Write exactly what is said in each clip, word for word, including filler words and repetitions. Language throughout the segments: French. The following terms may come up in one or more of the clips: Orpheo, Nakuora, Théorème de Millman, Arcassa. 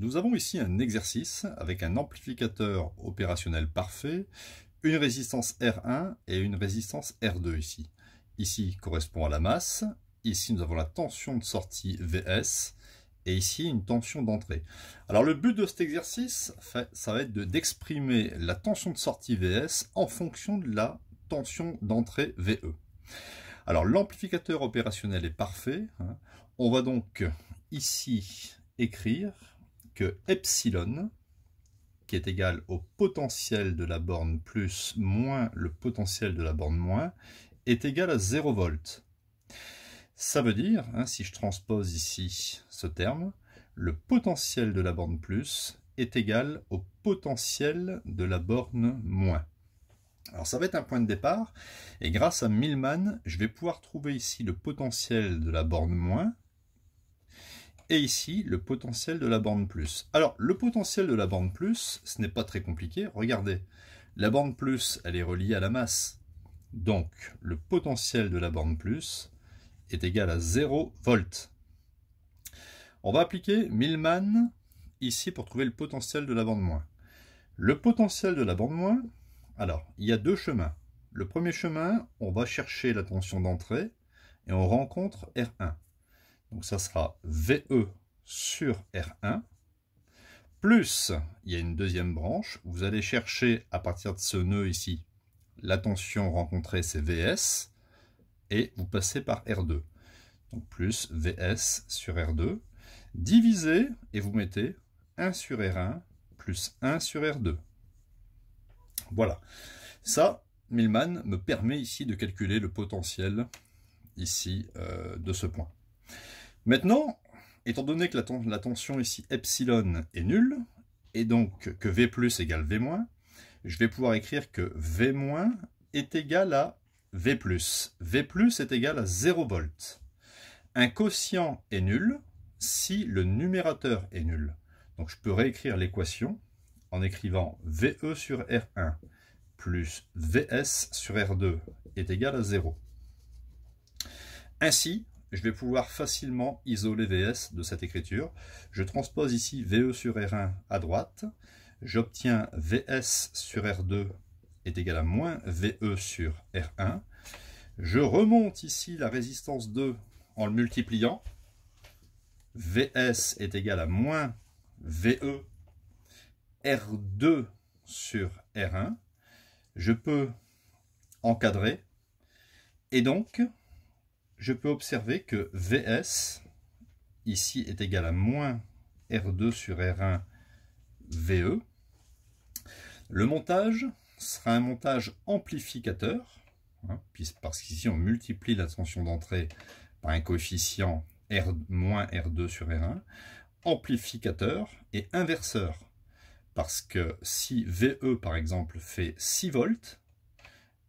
Nous avons ici un exercice avec un amplificateur opérationnel parfait, une résistance R un et une résistance R deux ici. Ici correspond à la masse, ici nous avons la tension de sortie V S et ici une tension d'entrée. Alors le but de cet exercice, ça va être d'exprimer la tension de sortie V S en fonction de la tension d'entrée V E. Alors l'amplificateur opérationnel est parfait. On va donc ici écrire que epsilon, qui est égal au potentiel de la borne plus moins le potentiel de la borne moins, est égal à zéro volt. Ça veut dire, hein, si je transpose ici ce terme, le potentiel de la borne plus est égal au potentiel de la borne moins. Alors ça va être un point de départ, et grâce à Millman, je vais pouvoir trouver ici le potentiel de la borne moins, et ici le potentiel de la borne plus. Alors le potentiel de la borne plus, ce n'est pas très compliqué, regardez, la borne plus, elle est reliée à la masse, donc le potentiel de la borne plus est égal à zéro volt. On va appliquer Millman ici pour trouver le potentiel de la borne moins. Le potentiel de la borne moins, alors il y a deux chemins. Le premier chemin, on va chercher la tension d'entrée et on rencontre R un. Donc ça sera V E sur R un, plus, il y a une deuxième branche, vous allez chercher à partir de ce nœud ici, la tension rencontrée c'est V S, et vous passez par R deux. Donc plus V S sur R deux, divisé, et vous mettez un sur R un, plus un sur R deux. Voilà, ça, Millman me permet ici de calculer le potentiel ici euh, de ce point. Maintenant, étant donné que la, ten la tension ici epsilon est nulle, et donc que V plus égale V moins, je vais pouvoir écrire que V moins est égal à V plus. V plus est égal à zéro volt. Un quotient est nul si le numérateur est nul. Donc je peux réécrire l'équation en écrivant V E sur R un plus V S sur R deux est égal à zéro. Ainsi, je vais pouvoir facilement isoler V S de cette écriture. Je transpose ici V E sur R un à droite. J'obtiens V S sur R deux est égal à moins V E sur R un. Je remonte ici la résistance deux en le multipliant. V S est égal à moins V E R deux sur R un. Je peux encadrer. Et donc, je peux observer que V S, ici, est égal à moins R deux sur R un V E. Le montage sera un montage amplificateur, hein, parce qu'ici on multiplie la tension d'entrée par un coefficient R, moins R deux sur R un, amplificateur et inverseur, parce que si V E, par exemple, fait six volts,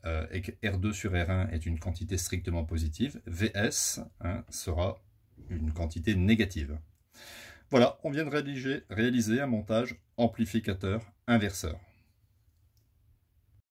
Euh, et que R deux sur R un est une quantité strictement positive, V S hein, sera une quantité négative. Voilà, on vient de réaliser, réaliser un montage amplificateur-inverseur.